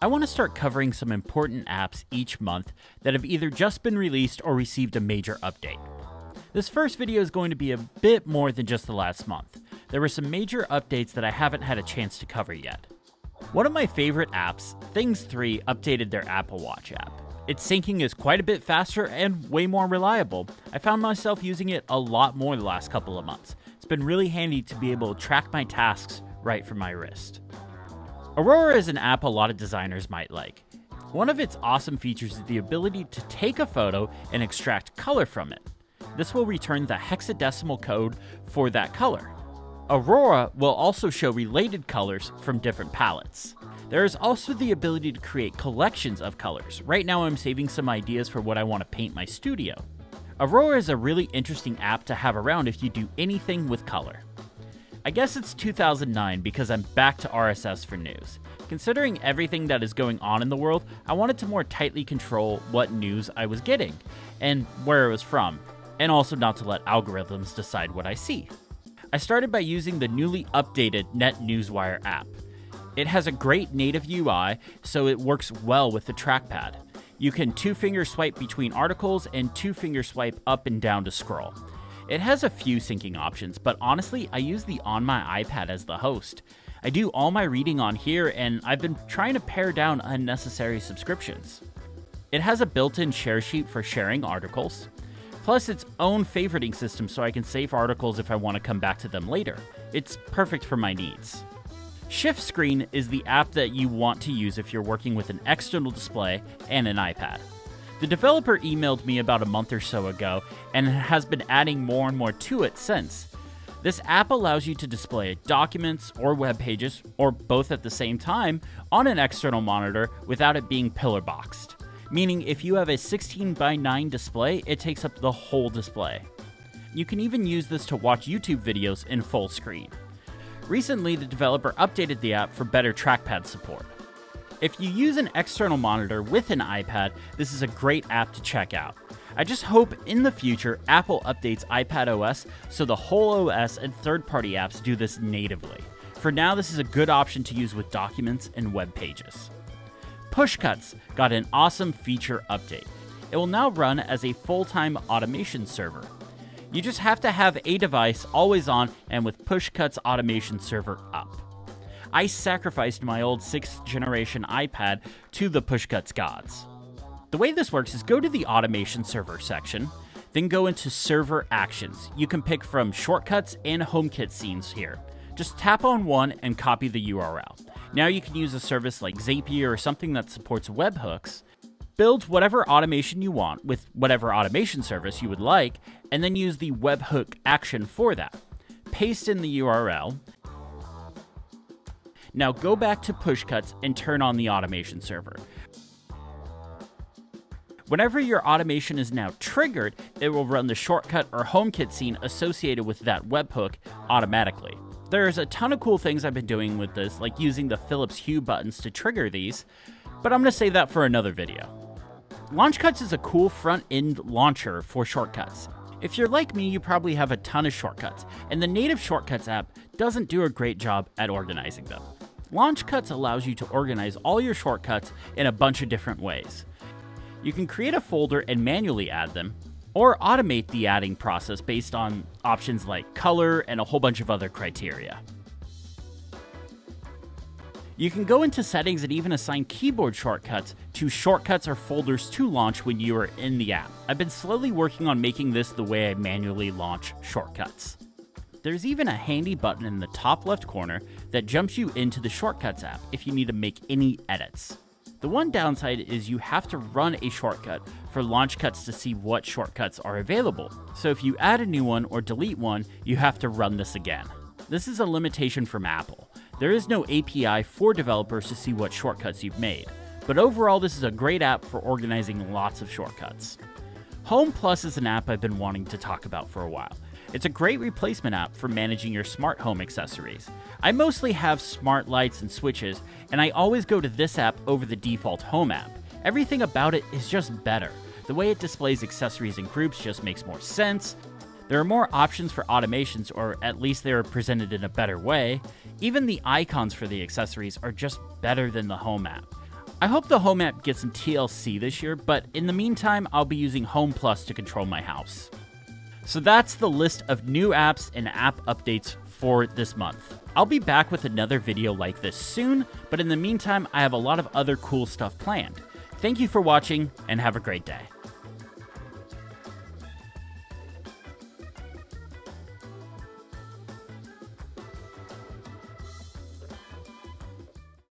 I want to start covering some important apps each month that have either just been released or received a major update. This first video is going to be a bit more than just the last month. There were some major updates that I haven't had a chance to cover yet. One of my favorite apps, Things 3, updated their Apple Watch app. Its syncing is quite a bit faster and way more reliable. I found myself using it a lot more the last couple of months. It's been really handy to be able to track my tasks right from my wrist. Aurora is an app a lot of designers might like. One of its awesome features is the ability to take a photo and extract color from it. This will return the hexadecimal code for that color. Aurora will also show related colors from different palettes. There is also the ability to create collections of colors. Right now I'm saving some ideas for what I want to paint my studio. Aurora is a really interesting app to have around if you do anything with color. I guess it's 2009 because I'm back to RSS for news. Considering everything that is going on in the world, I wanted to more tightly control what news I was getting and where it was from, and also not to let algorithms decide what I see. I started by using the newly updated NetNewsWire app. It has a great native UI, so it works well with the trackpad. You can two-finger swipe between articles and two-finger swipe up and down to scroll. It has a few syncing options, but honestly, I use the On My iPad as the host. I do all my reading on here, and I've been trying to pare down unnecessary subscriptions. It has a built-in share sheet for sharing articles, plus its own favoriting system so I can save articles if I want to come back to them later. It's perfect for my needs. Shiftscreen is the app that you want to use if you're working with an external display and an iPad. The developer emailed me about a month or so ago and has been adding more and more to it since. This app allows you to display documents or web pages, or both at the same time, on an external monitor without it being pillar boxed. Meaning if you have a 16:9 display, it takes up the whole display. You can even use this to watch YouTube videos in full screen. Recently, the developer updated the app for better trackpad support. If you use an external monitor with an iPad, this is a great app to check out. I just hope in the future, Apple updates iPadOS so the whole OS and third-party apps do this natively. For now, this is a good option to use with documents and web pages. Pushcuts got an awesome feature update. It will now run as a full-time automation server. You just have to have a device always on and with Pushcuts automation server up. I sacrificed my old 6th generation iPad to the Pushcuts gods. The way this works is go to the automation server section, then go into server actions. You can pick from shortcuts and HomeKit scenes here. Just tap on one and copy the URL. Now you can use a service like Zapier or something that supports webhooks. Build whatever automation you want with whatever automation service you would like, and then use the webhook action for that. Paste in the URL. Now go back to Pushcuts and turn on the automation server. Whenever your automation is now triggered, it will run the shortcut or HomeKit scene associated with that webhook automatically. There's a ton of cool things I've been doing with this, like using the Philips Hue buttons to trigger these, but I'm going to save that for another video. LaunchCuts is a cool front-end launcher for shortcuts. If you're like me, you probably have a ton of shortcuts, and the native Shortcuts app doesn't do a great job at organizing them. LaunchCuts allows you to organize all your shortcuts in a bunch of different ways. You can create a folder and manually add them, or automate the adding process based on options like color and a whole bunch of other criteria. You can go into settings and even assign keyboard shortcuts to shortcuts or folders to launch when you are in the app. I've been slowly working on making this the way I manually launch shortcuts. There's even a handy button in the top left corner that jumps you into the Shortcuts app if you need to make any edits. The one downside is you have to run a shortcut for LaunchCuts to see what shortcuts are available. So if you add a new one or delete one, you have to run this again. This is a limitation from Apple. There is no API for developers to see what shortcuts you've made. But overall, this is a great app for organizing lots of shortcuts. Home+ is an app I've been wanting to talk about for a while. It's a great replacement app for managing your smart home accessories. I mostly have smart lights and switches, and I always go to this app over the default Home app. Everything about it is just better. The way it displays accessories in groups just makes more sense. There are more options for automations, or at least they are presented in a better way. Even the icons for the accessories are just better than the Home app. I hope the Home app gets some TLC this year, but in the meantime, I'll be using Home+ to control my house. So that's the list of new apps and app updates for this month. I'll be back with another video like this soon, but in the meantime, I have a lot of other cool stuff planned. Thank you for watching, and have a great day.